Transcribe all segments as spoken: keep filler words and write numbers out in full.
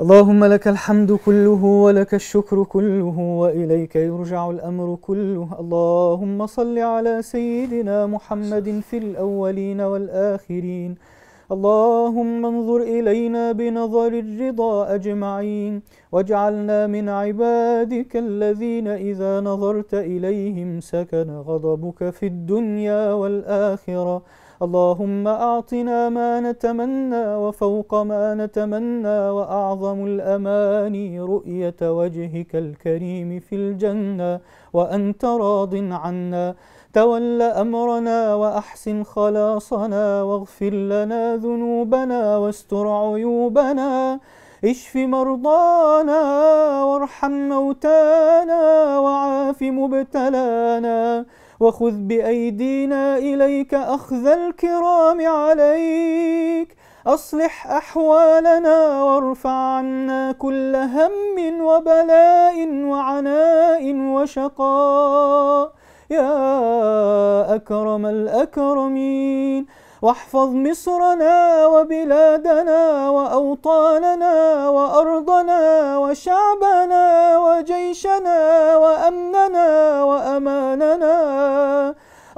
اللهم لك الحمد كله ولك الشكر كله وإليك يرجع الأمر كله. اللهم صل على سيدنا محمد في الأولين والآخرين. اللهم انظر إلينا بنظر الرضا أجمعين، واجعلنا من عبادك الذين إذا نظرت إليهم سكن غضبك في الدنيا والآخرة. اللهم أعطنا ما نتمنى وفوق ما نتمنى، وأعظم الأماني رؤية وجهك الكريم في الجنة وأنت راض عنا. تول أمرنا وأحسن خلاصنا، واغفر لنا ذنوبنا واستر عيوبنا، اشف مرضانا وارحم موتانا وعاف مبتلانا، وخذ بأيدينا إليك أخذ الكرام عليك. أصلح أحوالنا وارفع عنا كل هم وبلاء وعناء وشقاء يا أكرم الأكرمين. واحفظ مصرنا وبلادنا وأوطاننا وأرضنا وشعبنا وجيشنا وأمننا وأماننا.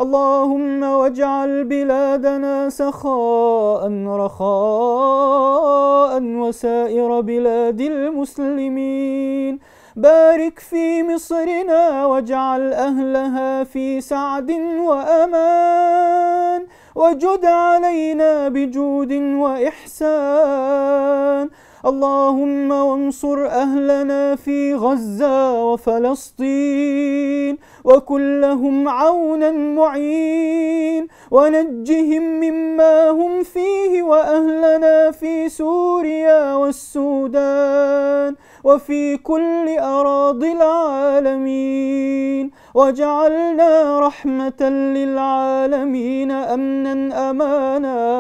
اللهم واجعل بلادنا سخاء رخاء وسائر بلاد المسلمين. بارك في مصرنا واجعل أهلها في سعد وأمان، وجد علينا بجود وإحسان. اللهم وانصر أهلنا في غزة وفلسطين وكلهم عونا معين، ونجهم مما هم فيه وأهلنا في سوريا والسودان وفي كل أراضي العالمين، واجعلنا رحمة للعالمين أمنا أمانا.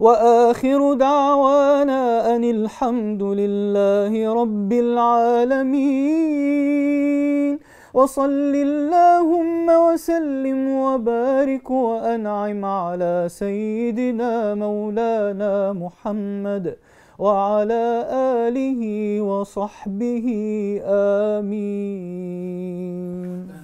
وآخر دعوانا أن الحمد لله رب العالمين. وصل اللهم وسلم وبارك وأنعم على سيدنا مولانا محمد وعلى آله وصحبه آمين.